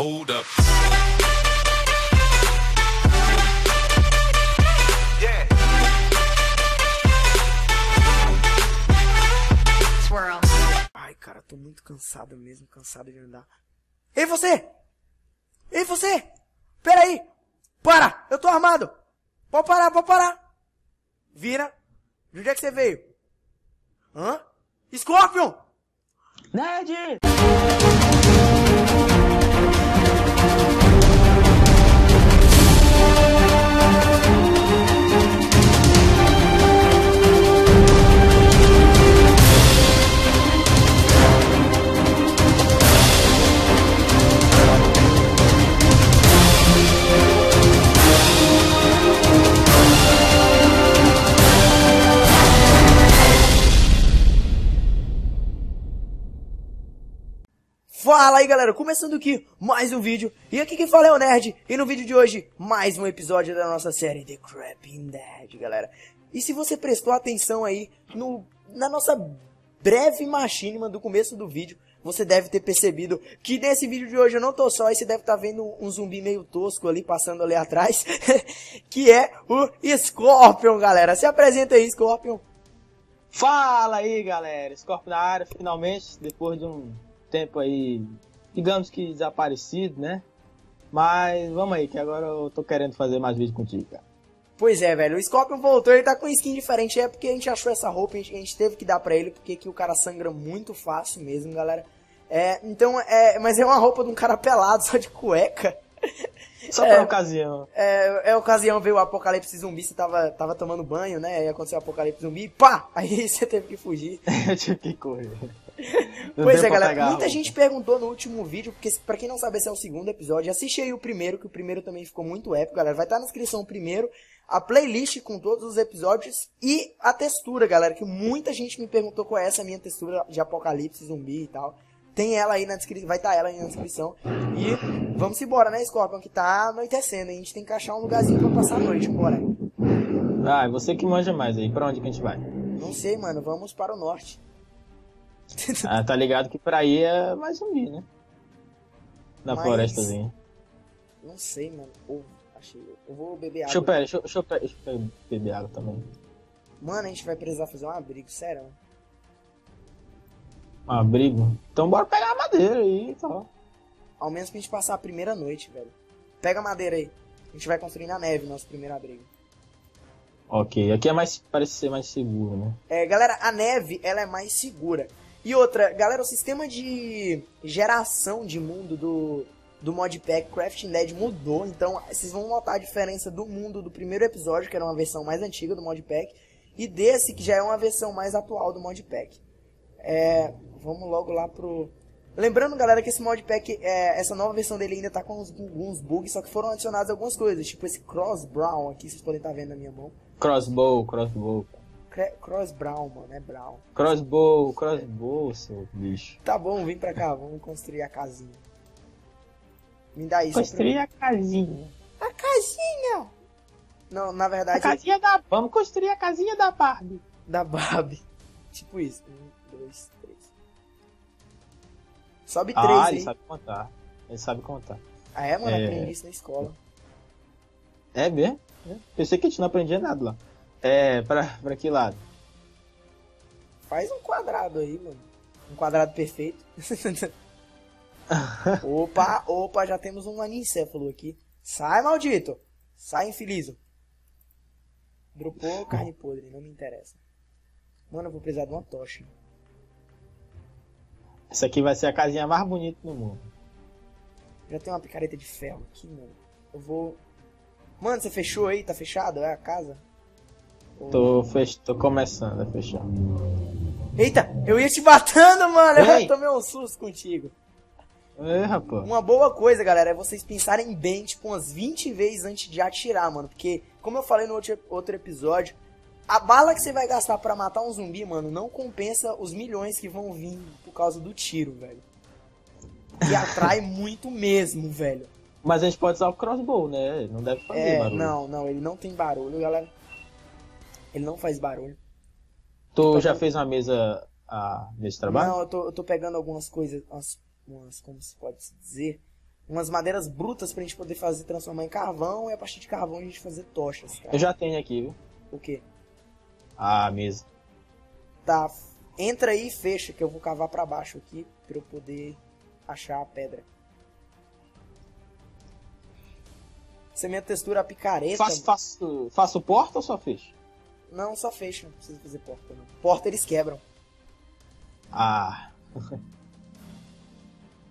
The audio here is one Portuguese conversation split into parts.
Hold up. Yeah. Swirl. Ai, cara, tô muito cansado mesmo, cansado de andar. Ei, você! Ei, você! Pera aí! Para! Eu tô armado! Pode parar, pode parar! Vira! De onde é que você veio? Hã? Scorpion! Nerd! Fala aí galera, começando aqui mais um vídeo, e aqui quem fala é o Nerd, e no vídeo de hoje, mais um episódio da nossa série The Creeping Dead, galera. E se você prestou atenção aí, na nossa breve machinima do começo do vídeo, você deve ter percebido que nesse vídeo de hoje eu não tô só, e você deve estar vendo um zumbi meio tosco ali, passando ali atrás, que é o Scorpion, galera. Se apresenta aí, Scorpion. Fala aí galera, Scorpion na área, finalmente, depois de um tempo aí, digamos que desaparecido, né? Mas vamos aí, que agora eu tô querendo fazer mais vídeo contigo, cara. Pois é, velho, o Scorpion voltou, ele tá com skin diferente, é porque a gente achou essa roupa, a gente teve que dar pra ele, porque aqui o cara sangra muito fácil mesmo, galera. É, então, mas é uma roupa de um cara pelado, só de cueca. Só pra ocasião. É ocasião, veio o apocalipse zumbi, você tava tomando banho, né? Aí aconteceu o apocalipse zumbi, pá! Aí você teve que fugir. Eu tive que correr. Pois é, galera, muita gente perguntou no último vídeo, porque pra quem não sabe esse é o segundo episódio, assiste aí o primeiro, que o primeiro também ficou muito épico, galera. Vai estar na descrição primeiro, a playlist com todos os episódios e a textura, galera, que muita gente me perguntou qual é essa minha textura de apocalipse zumbi e tal. Tem ela aí na descrição, vai estar ela aí na descrição. E vamos embora, né, Scorpion, que tá anoitecendo, a gente tem que achar um lugarzinho pra passar a noite, bora. Ah, você que manja mais aí, pra onde que a gente vai? Não sei, mano, vamos para o norte. Ah, tá ligado que pra aí é mais zumbi, né? Na florestazinha. Não sei, mano. Eu vou beber água. Deixa eu beber água também. Mano, a gente vai precisar fazer um abrigo, sério. Um abrigo? Então bora pegar a madeira aí e tal. Ao menos pra gente passar a primeira noite, velho. Pega a madeira aí. A gente vai construir na neve nosso primeiro abrigo. Ok, aqui é mais, parece ser mais seguro, né? É, galera, a neve, ela é mais segura. E outra, galera, o sistema de geração de mundo do modpack Crafting Dead mudou, então vocês vão notar a diferença do mundo do primeiro episódio, que era uma versão mais antiga do modpack, e desse, que já é uma versão mais atual do modpack. É, vamos logo lá pro... Lembrando, galera, que esse modpack, essa nova versão dele ainda tá com alguns bugs, só que foram adicionadas algumas coisas, tipo esse Cross Brown aqui, vocês podem estar vendo na minha mão. Crossbow. Crossbrown, mano, é brown. Crossbow, seu bicho. Tá bom, vem pra cá, vamos construir a casinha. Me dá isso. Construir a casinha. A casinha! Não, na verdade... A casinha da... Vamos construir a casinha da Barbie. Tipo isso. 1, 2, 3. Sobe 3 aí. Ah, ele sabe contar. Ah, é, mano? Aprendi isso na escola. É, bem? Pensei que a gente não aprendia nada lá. É, pra que lado? Faz um quadrado aí, mano. Um quadrado perfeito. opa, já temos um anicéfalo aqui. Sai, maldito! Sai, infeliz! Dropou carne podre, não me interessa. Mano, eu vou precisar de uma tocha. Essa aqui vai ser a casinha mais bonita do mundo. Já tem uma picareta de ferro aqui, mano. Eu vou... Mano, você fechou aí? Tá fechado? É a casa? Tô começando a fechar. Eita, eu ia te matando, mano. Ei. Eu tomei um susto contigo. É, rapaz. Uma boa coisa, galera, é vocês pensarem bem, tipo, umas 20 vezes antes de atirar, mano. Porque, como eu falei no outro episódio, a bala que você vai gastar pra matar um zumbi, mano, não compensa os milhões que vão vir por causa do tiro, velho. E atrai muito mesmo, velho. Mas a gente pode usar o crossbow, né? Não deve fazer barulho. Não, ele não tem barulho, galera. Ele não faz barulho. Tu já fez uma mesa desse trabalho? Não, eu tô pegando algumas coisas, como se pode dizer, umas madeiras brutas pra gente poder fazer, transformar em carvão, e a partir de carvão a gente fazer tochas, cara. Eu já tenho aqui, viu? O quê? Ah, mesa. Tá, entra aí e fecha, que eu vou cavar pra baixo aqui, pra eu poder achar a pedra. Você minha textura, a picareta... Faço porta ou só fecha? Não, só fecha, não precisa fazer porta, não. Porta eles quebram. Ah...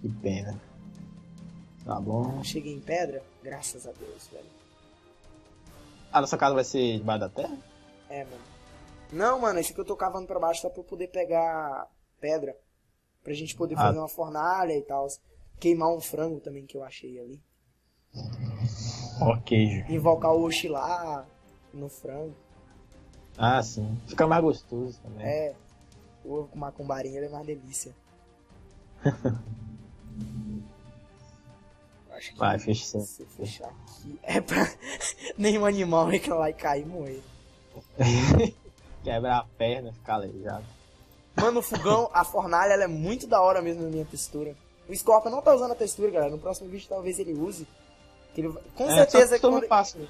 Que pena. Tá bom. Cheguei em pedra? Graças a Deus, velho. Ah, nossa casa vai ser debaixo da terra? É, mano. Não, mano, esse que eu tô cavando pra baixo só pra eu poder pegar pedra. Pra gente poder fazer uma fornalha e tal. Queimar um frango também que eu achei ali. Ok. Invocar o Oxi lá no frango. Ah, sim. Fica mais gostoso também. É. O ovo com macumbarinha é mais delícia. Acho que vai, fecha. Se fechar aqui é pra nenhum animal reclamar e cair e morrer. Quebrar a perna, ficar aleijado. Mano, o fogão, a fornalha, ela é muito da hora mesmo na minha textura. O Scorpion não tá usando a textura, galera. No próximo vídeo talvez ele use. Ele... Com certeza que quando... fácil.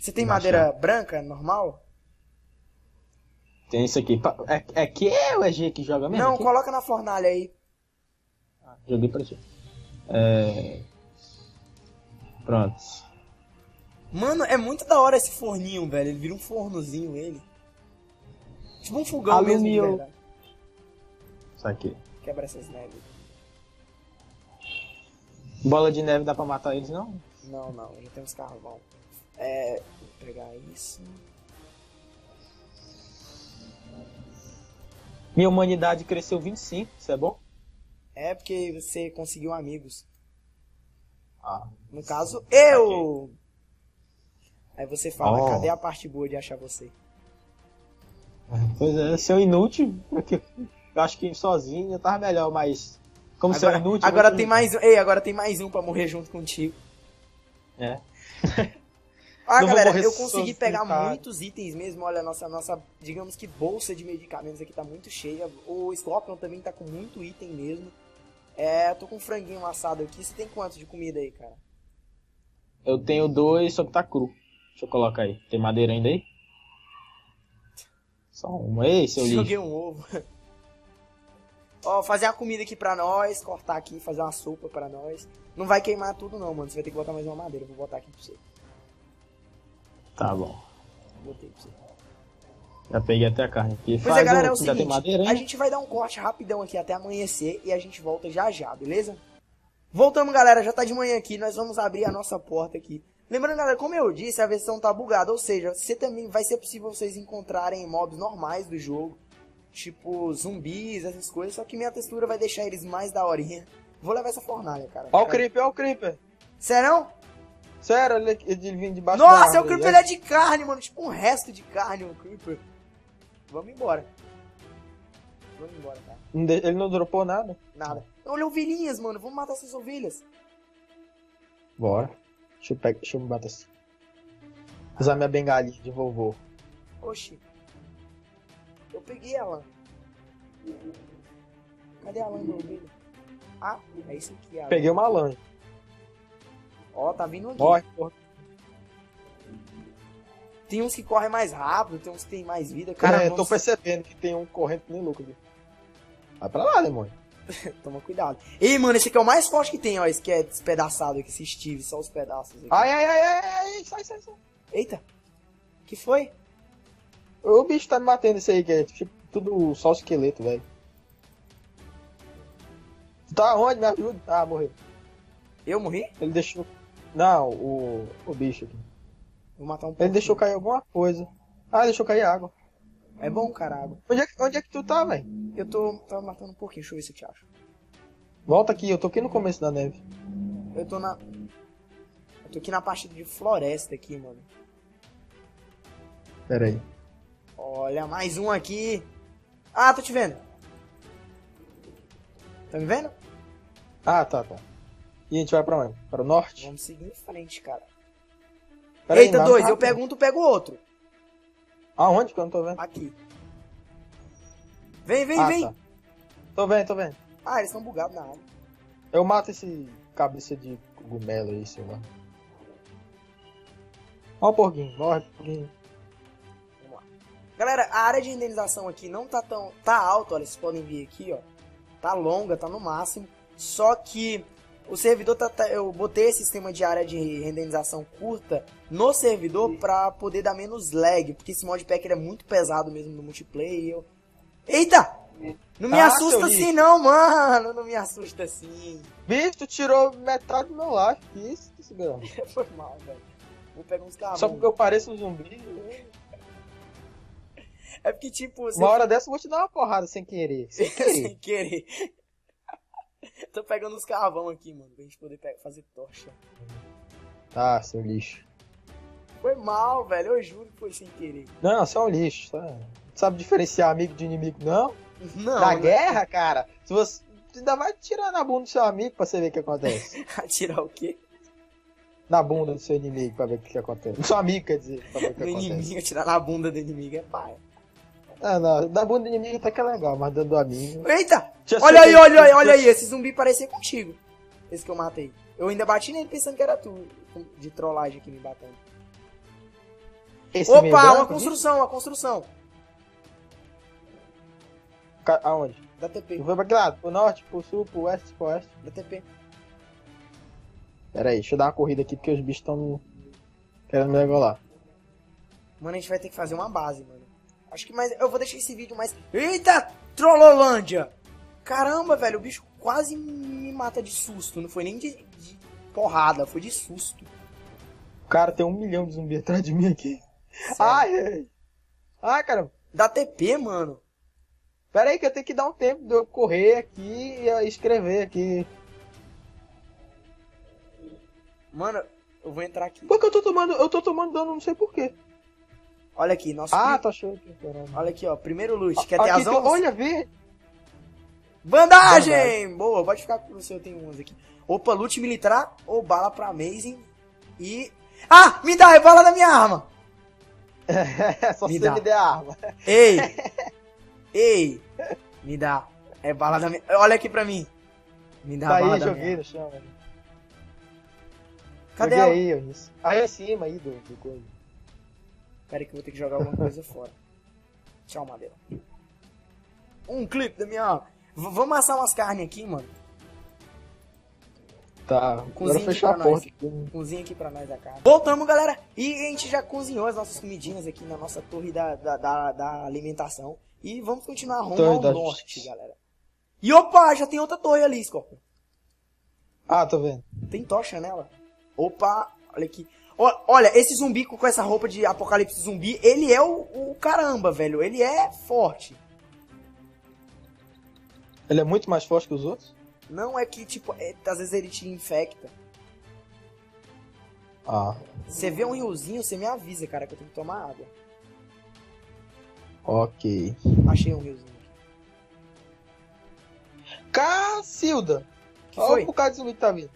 Você tem madeira branca, normal? Tem isso aqui. É que é o EG que joga mesmo? Não, aqui? Coloca na fornalha aí. Ah, joguei pra ti. É... Pronto. Mano, é muito da hora esse forninho, velho. Ele vira um fornozinho, ele. Tipo um fogão mesmo, verdade. Isso aqui. Quebra essas neves. Bola de neve dá pra matar eles, não? Não, não. A gente tem uns carvão. É... Vou pegar isso... Minha humanidade cresceu 25, isso é bom? É, porque você conseguiu amigos. Ah. No caso, eu! Okay. Aí você fala, cadê a parte boa de achar você? Pois é, seu inútil, porque eu acho que sozinho eu tava melhor, mas... Como seu inútil... Agora tem mais um, agora tem mais um pra morrer junto contigo. É. Ah, galera, eu consegui pegar muitos itens mesmo, olha, nossa, digamos que bolsa de medicamentos aqui tá muito cheia, o Scorpion também tá com muito item mesmo. É, tô com um franguinho assado aqui, você tem quanto de comida aí, cara? Eu tenho 2, só que tá cru. Deixa eu colocar aí, tem madeira ainda aí? Só uma, ei, seu lixo. Joguei um ovo. Ó, fazer a comida aqui pra nós, cortar aqui, fazer uma sopa pra nós. Não vai queimar tudo não, mano, você vai ter que botar mais uma madeira, eu vou botar aqui pra você. Tá bom. Botei pra você. Já peguei até a carne aqui. Pois é, galera, é o seguinte, a gente vai dar um corte rapidão aqui até amanhecer e a gente volta já já, beleza? Voltamos, galera, já tá de manhã aqui, nós vamos abrir a nossa porta aqui. Lembrando, galera, como eu disse, a versão tá bugada, ou seja, você também vai ser possível vocês encontrarem mobs normais do jogo, tipo zumbis, essas coisas, só que minha textura vai deixar eles mais da horinha. Vou levar essa fornalha, cara. Ó o creeper, ó o creeper. Sério? Sério, ele vinha debaixo da árvore. Nossa, o Creeper é de carne, mano. Tipo um resto de carne, o Creeper. Vamos embora. Vamos embora, cara. Ele não dropou nada? Nada. Olha, ovelhinhas, mano. Vamos matar essas ovelhas. Bora. Deixa eu me bater assim. Usar minha bengalinha de vovô. Oxi. Eu peguei a lã. Cadê a lã da ovelha? Ah, é isso aqui. Peguei uma lã. Ó, tá vindo aqui. Corre, corre. Tem uns que correm mais rápido, tem uns que tem mais vida. Cara, eu tô percebendo que tem um correndo nem louco ali. Vai pra lá, demônio. Toma cuidado. Ei, mano, esse aqui é o mais forte que tem, ó. Esse que é despedaçado aqui, esse Steve, só os pedaços aqui. Ai, sai. Eita. Que foi? O bicho tá me batendo esse aí, que é tipo tudo só o esqueleto, velho. Tá onde? Me ajuda. Ah, morreu. Eu morri? Ele deixou... Não, o bicho aqui. Vou matar um pouco. Ele deixou cair alguma coisa. Ah, deixou cair água. É bom, caralho. Onde é que tu tá, velho? Eu tô matando um pouquinho. Deixa eu ver se eu te acho. Volta aqui. Eu tô aqui no começo da neve. Eu tô aqui na parte de floresta aqui, mano. Pera aí. Olha, mais um aqui. Ah, tô te vendo. Tá me vendo? Ah, tá. E a gente vai pra onde? Para o norte? Vamos seguir em frente, cara. Pera Eita, aí, dois. Eu pego um, tu pega o outro. Aonde que eu não tô vendo? Aqui. Vem. Tá. Tô vendo. Ah, eles estão bugados na área. Eu mato esse cabeça de cogumelo aí, sei lá. Ó o porguinho, morre, porguinho. Vamos lá. Galera, a área de indenização aqui não tá tão... Tá alta, olha, vocês podem ver aqui, ó. Tá longa, tá no máximo. Só que o servidor tá... Eu botei esse sistema de área de indenização curta no servidor pra poder dar menos lag. Porque esse modpack ele é muito pesado mesmo no multiplayer e eu... Eita! Não me assusta assim não, mano. Não me assusta assim. Bicho, tu tirou metade do meu life. Que isso, Cidão? Foi mal, velho. Vou pegar uns carros. Só porque eu pareço um zumbi. É porque, tipo... Uma hora dessa eu vou te dar uma porrada sem querer. Sem querer. Sem querer. Tô pegando uns carvão aqui, mano. Pra gente poder fazer tocha. Ah, seu lixo. Foi mal, velho. Eu juro que foi sem querer. Não, só um lixo, tá? Sabe diferenciar amigo de inimigo, não? Não. Na guerra, cara, se você ainda vai atirar na bunda do seu amigo pra você ver o que acontece. Atirar o quê? Na bunda do seu inimigo pra ver o que acontece. Do seu amigo, quer dizer, pra ver o que acontece. Do inimigo, atirar na bunda do inimigo é pai. Ah, não. Da bunda do inimigo até que é legal, mas do amigo... Eita! Olha aí, esse zumbi parecia contigo. Esse que eu matei. Eu ainda bati nele pensando que era tu, de trollagem aqui me batendo. Esse opa, uma construção. Aonde? Da TP. Foi pra que lado? Pro norte, pro sul, pro oeste, pro oeste? Da TP. Pera aí, deixa eu dar uma corrida aqui porque os bichos estão querendo me regular. Mano, a gente vai ter que fazer uma base, mano. Acho que mais... Eu vou deixar esse vídeo mais... Eita, Trollolândia! Caramba, velho, o bicho quase me mata de susto. Não foi nem de porrada, foi de susto. Cara, tem 1 milhão de zumbi atrás de mim aqui. Sério? Ai, ai, caramba. Da TP, mano. Pera aí que eu tenho que dar um tempo de eu correr aqui e escrever aqui. Mano, eu vou entrar aqui. Porque eu tô tomando dano, não sei porquê. Olha aqui, nossa. Ah, tá cheio aqui, caramba. Olha aqui, ó, primeiro loot, quer ter as 11? Olha, vê. Bandagem! Boa, pode ficar com o seu, eu tenho 11 aqui. Opa, loot militar ou bala pra amazing e... Ah, me dá, é bala da minha arma. Só se você me der a arma. Ei. Ei, me dá. É bala da minha... Olha aqui pra mim. Me dá tá a bala aí, da joguei minha... no chão, velho. Cadê ela? Aí, isso. Aí em cima, aí do coisa. Pera aí que eu vou ter que jogar alguma coisa fora. Tchau, madeira. Um clipe da minha arma. Vamos assar umas carnes aqui, mano. Tá, agora fechar a porta. Cozinha aqui pra nós a carne. Voltamos, galera. E a gente já cozinhou as nossas comidinhas aqui na nossa torre da alimentação. E vamos continuar rumo ao norte, galera. E opa, já tem outra torre ali, Scorpion. Ah, tô vendo. Tem tocha nela. Opa, olha aqui. Olha, esse zumbi com essa roupa de apocalipse zumbi, ele é o caramba, velho. Ele é forte. Ele é muito mais forte que os outros? Não, é que, tipo, às vezes ele te infecta. Ah. Você vê um riozinho, você me avisa, cara, que eu tenho que tomar água. Ok. Achei um riozinho aqui. Cacilda! Olha o bocado de zumbi que tá vindo.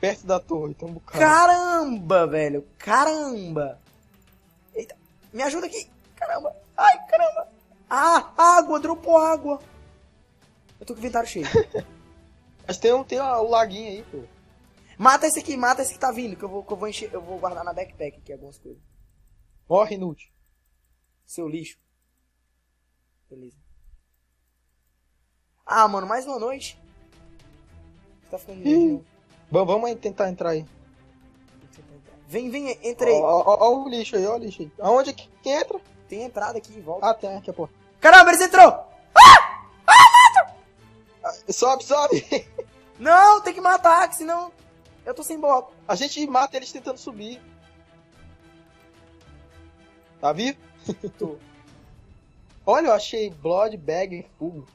Perto da torre, tem um bocado. Caramba, velho! Caramba! Eita! Me ajuda aqui! Caramba! Ai, caramba! Ah, água! Dropou água! Eu tô com o inventário cheio. Mas tem um laguinho aí, pô. Mata esse que tá vindo, que eu vou encher, eu vou guardar na backpack aqui algumas coisas. Morre, inútil. Seu lixo. Beleza. Ah, mano, mais uma noite. Você tá ficando lixo. Vamos tentar entrar aí. Vem, entrei. Ó o lixo aí, ó o lixo aí. Aonde que entra? Tem entrada aqui em volta. Ah, tem aqui, pô. Caramba, eles entrou! Ah! Ah, mato! Ah, sobe! Não, tem que matar, que senão... Eu tô sem bloco. A gente mata eles tentando subir. Tá vivo? Olha, eu achei blood bag em fogo.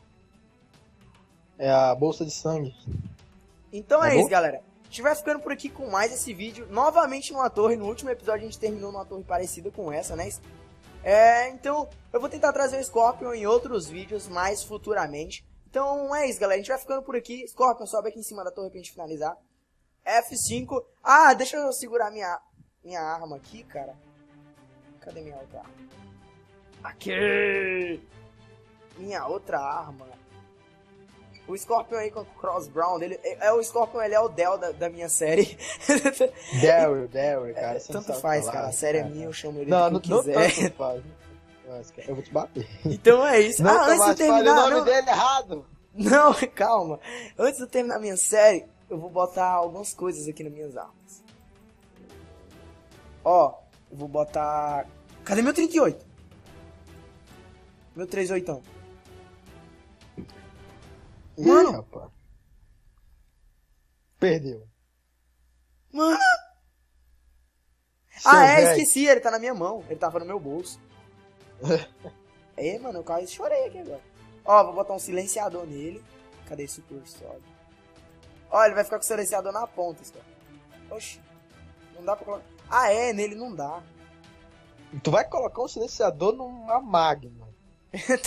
É a bolsa de sangue. Então tá, é bom? Isso, galera. A gente vai ficando por aqui com mais esse vídeo. Novamente numa torre. No último episódio a gente terminou numa torre parecida com essa, né? Então eu vou tentar trazer o Scorpion em outros vídeos mais futuramente. Então é isso, galera. A gente vai ficando por aqui. Scorpion, sobe aqui em cima da torre pra gente finalizar. F5. Ah, deixa eu segurar minha arma aqui, cara. Cadê minha outra arma? Aqui! Minha outra arma O Scorpion aí com o Cross Brown dele. É, o Scorpion, ele é o Del da minha série. Del, cara. Tanto faz, cara. A série é minha, eu chamo ele do que quiser. Eu vou te bater. Então é isso. Antes de terminar... Eu falei o nome dele errado. Não, calma. Antes de eu terminar a minha série, eu vou botar algumas coisas aqui nas minhas armas. Ó, eu vou botar... Cadê meu 38? Meu 38. Mano! Rapaz. Perdeu. Mano! Seu velho. Esqueci. Ele tá na minha mão. Ele tava no meu bolso. Mano, eu quase chorei aqui agora. Ó, vou botar um silenciador nele. Cadê esse super sólido? Ó, ele vai ficar com o silenciador na ponta, isso cara. Oxi. Não dá pra colocar... Nele não dá. Tu vai colocar um silenciador numa Magma.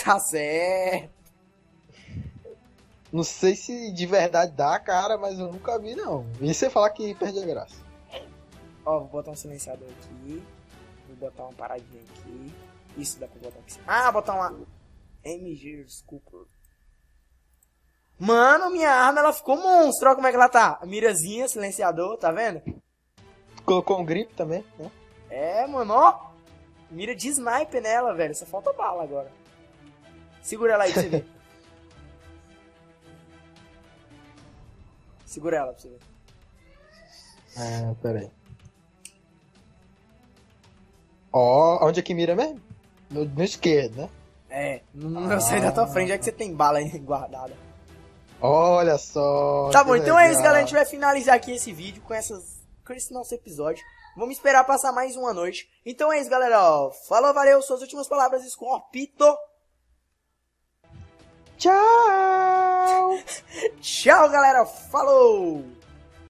Tá certo. Não sei se de verdade dá, cara, mas eu nunca vi, não. E você falar que perde a graça. Ó, vou botar um silenciador aqui. Vou botar uma paradinha aqui. Isso dá pra botar aqui. Botar uma... MG Scooper. Mano, minha arma, ela ficou monstro. Olha como é que ela tá. Mirazinha, silenciador, tá vendo? Colocou um grip também, né? Mano, ó. Mira de sniper nela, velho. Só falta bala agora. Segura ela aí pra você ver. Segura ela pra você ver. Pera aí. Ó, onde é que mira mesmo? No esquerdo, né? Não sai da tua frente, já que você tem bala aí guardada. Olha só. Tá bom, então legal. É isso, galera. A gente vai finalizar aqui esse vídeo com esse nosso episódio. Vamos esperar passar mais uma noite. Então é isso, galera. Ó, falou, valeu. Suas últimas palavras, Scorpito. Tchau. Tchau, galera. Falou.